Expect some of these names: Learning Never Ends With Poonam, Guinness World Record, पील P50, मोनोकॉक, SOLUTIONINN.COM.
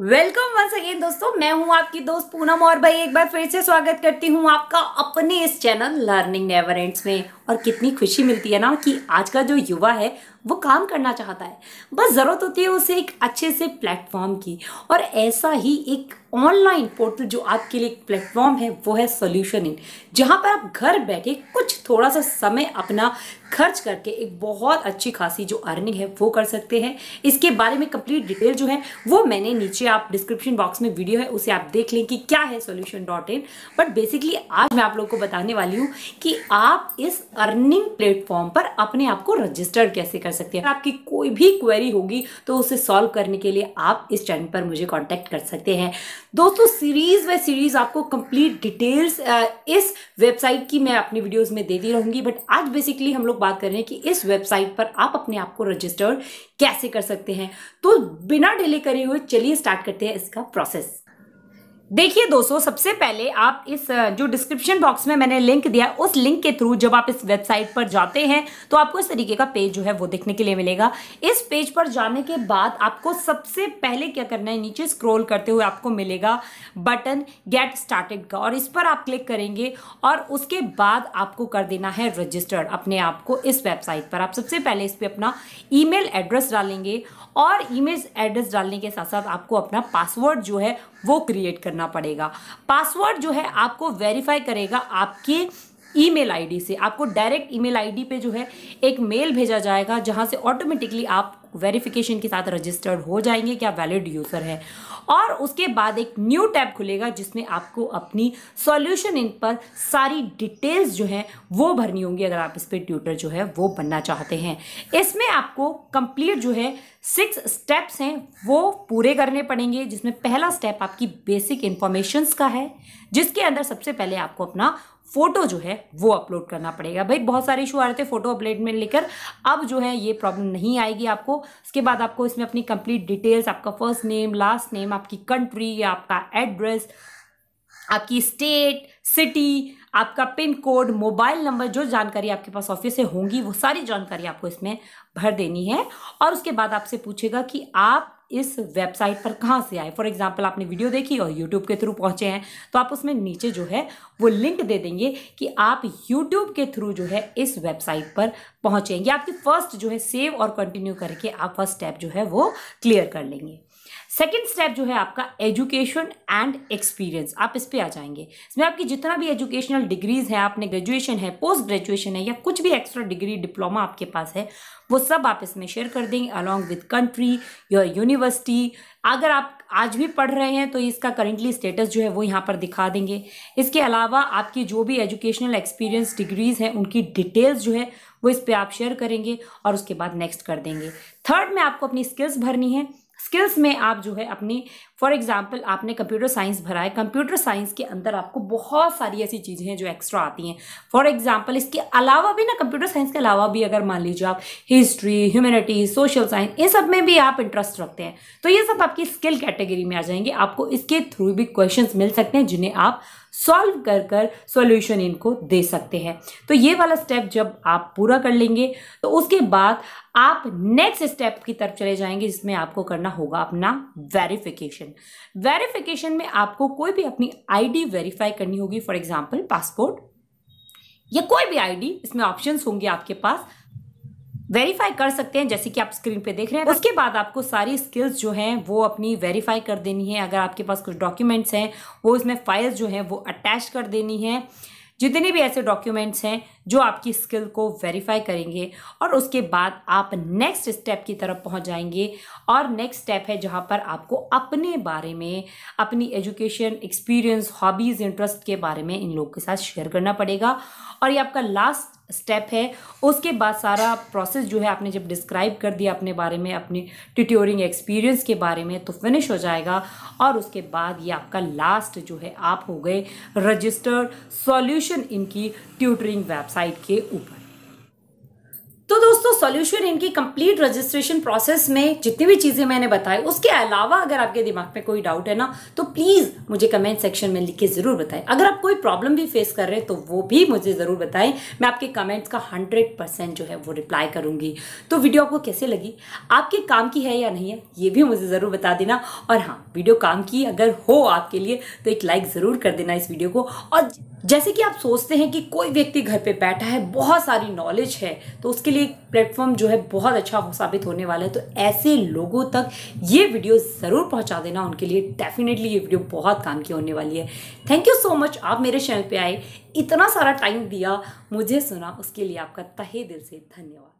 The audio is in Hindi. वेलकम वंस अगेन दोस्तों, मैं हूं आपकी दोस्त पूनम और भाई एक बार फिर से स्वागत करती हूं आपका अपने इस चैनल लर्निंग नेवर एंड्स में। और कितनी खुशी मिलती है ना कि आज का जो युवा है वो काम करना चाहता है, बस ज़रूरत होती है उसे एक अच्छे से प्लेटफॉर्म की। और ऐसा ही एक ऑनलाइन पोर्टल जो आपके लिए एक प्लेटफॉर्म है वो है सॉल्यूशन इन, जहाँ पर आप घर बैठे कुछ थोड़ा सा समय अपना खर्च करके एक बहुत अच्छी खासी जो अर्निंग है वो कर सकते हैं। इसके बारे में कंप्लीट डिटेल जो है वो मैंने नीचे आप डिस्क्रिप्शन बॉक्स में वीडियो है उसे आप देख लें कि क्या है solution.in। बट बेसिकली आज मैं आप लोगों को बताने वाली हूँ कि आप इस अर्निंग प्लेटफॉर्म पर अपने आप को रजिस्टर कैसे कर सकते हैं। आपकी कोई भी क्वेरी होगी तो उसे सॉल्व करने के लिए आप इस चैनल पर मुझे कॉन्टैक्ट कर सकते हैं। दोस्तों सीरीज बाय सीरीज आपको कंप्लीट डिटेल्स इस वेबसाइट की मैं अपनी वीडियोस में देती रहूंगी, बट आज बेसिकली हम लोग बात कर रहे हैं कि इस वेबसाइट पर आप अपने आप को रजिस्टर कैसे कर सकते हैं। तो बिना डिले करे हुए चलिए स्टार्ट करते हैं इसका प्रोसेस। देखिए दोस्तों, सबसे पहले आप इस जो डिस्क्रिप्शन बॉक्स में मैंने लिंक दिया उस लिंक के थ्रू जब आप इस वेबसाइट पर जाते हैं तो आपको इस तरीके का पेज जो है वो देखने के लिए मिलेगा। इस पेज पर जाने के बाद आपको सबसे पहले क्या करना है, नीचे स्क्रॉल करते हुए आपको मिलेगा बटन गेट स्टार्टेड का, और इस पर आप क्लिक करेंगे और उसके बाद आपको कर देना है रजिस्टर्ड अपने आप को इस वेबसाइट पर। आप सबसे पहले इस पर अपना ईमेल एड्रेस डालेंगे और ईमेल एड्रेस डालने के साथ साथ आपको अपना पासवर्ड जो है वो क्रिएट करना पड़ेगा। पासवर्ड जो है आपको वेरीफाई करेगा आपके ईमेल आईडी से। आपको डायरेक्ट ईमेल आईडी पे जो है एक मेल भेजा जाएगा जहां से ऑटोमेटिकली आप वेरिफिकेशन के साथ रजिस्टर्ड हो जाएंगे क्या वैलिड यूज़र है। और उसके बाद एक न्यू टैब खुलेगा जिसमें आपको अपनी सॉल्यूशन इन पर सारी डिटेल्स जो हैं वो भरनी होंगी अगर आप इस पर ट्यूटर जो है वो बनना चाहते हैं। इसमें आपको कंप्लीट जो है 6 स्टेप्स हैं वो पूरे करने पड़ेंगे, जिसमें पहला स्टेप आपकी बेसिक इन्फॉर्मेशंस का है, जिसके अंदर सबसे पहले आपको अपना फ़ोटो जो है वो अपलोड करना पड़ेगा। भाई बहुत सारे इशू आ रहे थे फ़ोटो अपलोड में लेकर, अब जो है ये प्रॉब्लम नहीं आएगी आपको। उसके बाद आपको इसमें अपनी कंप्लीट डिटेल्स, आपका फर्स्ट नेम, लास्ट नेम, आपकी कंट्री, आपका एड्रेस, आपकी स्टेट, सिटी, आपका पिन कोड, मोबाइल नंबर, जो जानकारी आपके पास ऑफिस से होंगी वो सारी जानकारी आपको इसमें भर देनी है। और उसके बाद आपसे पूछेगा कि आप इस वेबसाइट पर कहाँ से आए। फॉर एग्जाम्पल आपने वीडियो देखी और यूट्यूब के थ्रू पहुँचे हैं तो आप उसमें नीचे जो है वो लिंक दे देंगे कि आप यूट्यूब के थ्रू जो है इस वेबसाइट पर पहुँचेंगे। आपकी फर्स्ट जो है सेव और कंटिन्यू करके आप फर्स्ट स्टेप जो है वो क्लियर कर लेंगे। सेकेंड स्टेप जो है आपका एजुकेशन एंड एक्सपीरियंस, आप इस पर आ जाएंगे। इसमें आपकी जितना भी एजुकेशनल डिग्रीज हैं, आपने ग्रेजुएशन है, पोस्ट ग्रेजुएशन है, या कुछ भी एक्स्ट्रा डिग्री डिप्लोमा आपके पास है वो सब आप इसमें शेयर कर देंगे along with country, your university. अगर आप आज भी पढ़ रहे हैं तो इसका करेंटली स्टेटस जो है वो यहाँ पर दिखा देंगे। इसके अलावा आपकी जो भी एजुकेशनल एक्सपीरियंस डिग्रीज़ हैं उनकी डिटेल्स जो है वो इस पर आप शेयर करेंगे और उसके बाद नेक्स्ट कर देंगे। थर्ड में आपको अपनी स्किल्स भरनी है। स्किल्स में आप जो है अपनी, फॉर एग्जांपल आपने कंप्यूटर साइंस भरा है, कंप्यूटर साइंस के अंदर आपको बहुत सारी ऐसी चीज़ें हैं जो एक्स्ट्रा आती हैं। फॉर एग्जांपल इसके अलावा भी ना, कंप्यूटर साइंस के अलावा भी अगर मान लीजिए आप हिस्ट्री, ह्यूमैनिटीज, सोशल साइंस, इन सब में भी आप इंटरेस्ट रखते हैं तो ये सब आपकी स्किल कैटेगरी में आ जाएंगे। आपको इसके थ्रू भी क्वेश्चन मिल सकते हैं जिन्हें आप सॉल्व कर कर सॉल्यूशन इनको दे सकते हैं। तो ये वाला स्टेप जब आप पूरा कर लेंगे तो उसके बाद आप नेक्स्ट स्टेप की तरफ चले जाएंगे जिसमें आपको करना होगा अपना वेरिफिकेशन। वेरिफिकेशन में आपको कोई भी अपनी आईडी वेरीफाई करनी होगी, फॉर एग्जांपल पासपोर्ट या कोई भी आईडी, इसमें ऑप्शंस होंगे आपके पास, वेरीफाई कर सकते हैं जैसे कि आप स्क्रीन पे देख रहे हैं। उसके बाद आपको सारी स्किल्स जो हैं वो अपनी वेरीफाई कर देनी है। अगर आपके पास कुछ डॉक्यूमेंट्स हैं वो इसमें फाइल्स जो हैं वो अटैच कर देनी है, जितने भी ऐसे डॉक्यूमेंट्स हैं जो आपकी स्किल को वेरीफाई करेंगे। और उसके बाद आप नेक्स्ट स्टेप की तरफ पहुंच जाएंगे और नेक्स्ट स्टेप है जहां पर आपको अपने बारे में, अपनी एजुकेशन, एक्सपीरियंस, हॉबीज़, इंटरेस्ट के बारे में इन लोगों के साथ शेयर करना पड़ेगा। और ये आपका लास्ट स्टेप है। उसके बाद सारा प्रोसेस जो है आपने जब डिस्क्राइब कर दिया अपने बारे में, अपने ट्यूटोरिंग एक्सपीरियंस के बारे में, तो फिनिश हो जाएगा। और उसके बाद ये आपका लास्ट जो है आप हो गए रजिस्टर्ड सॉल्यूशन इनकी ट्यूटरिंग वेबसाइट के ऊपर। तो दोस्तों सॉल्यूशन इन की कंप्लीट रजिस्ट्रेशन प्रोसेस में जितनी भी चीज़ें मैंने बताई, उसके अलावा अगर आपके दिमाग में कोई डाउट है ना, तो प्लीज़ मुझे कमेंट सेक्शन में लिख के ज़रूर बताएं। अगर आप कोई प्रॉब्लम भी फेस कर रहे हैं तो वो भी मुझे ज़रूर बताएं, मैं आपके कमेंट्स का 100% जो है वो रिप्लाई करूँगी। तो वीडियो आपको कैसे लगी, आपके काम की है या नहीं है, ये भी मुझे ज़रूर बता देना। और हाँ, वीडियो काम की अगर हो आपके लिए तो एक लाइक ज़रूर कर देना इस वीडियो को। और जैसे कि आप सोचते हैं कि कोई व्यक्ति घर पे बैठा है, बहुत सारी नॉलेज है, तो उसके लिए प्लेटफॉर्म जो है बहुत अच्छा साबित होने वाला है, तो ऐसे लोगों तक ये वीडियो ज़रूर पहुंचा देना। उनके लिए डेफिनेटली ये वीडियो बहुत काम की होने वाली है। थैंक यू सो मच, आप मेरे चैनल पे आए, इतना सारा टाइम दिया, मुझे सुना, उसके लिए आपका तहे दिल से धन्यवाद।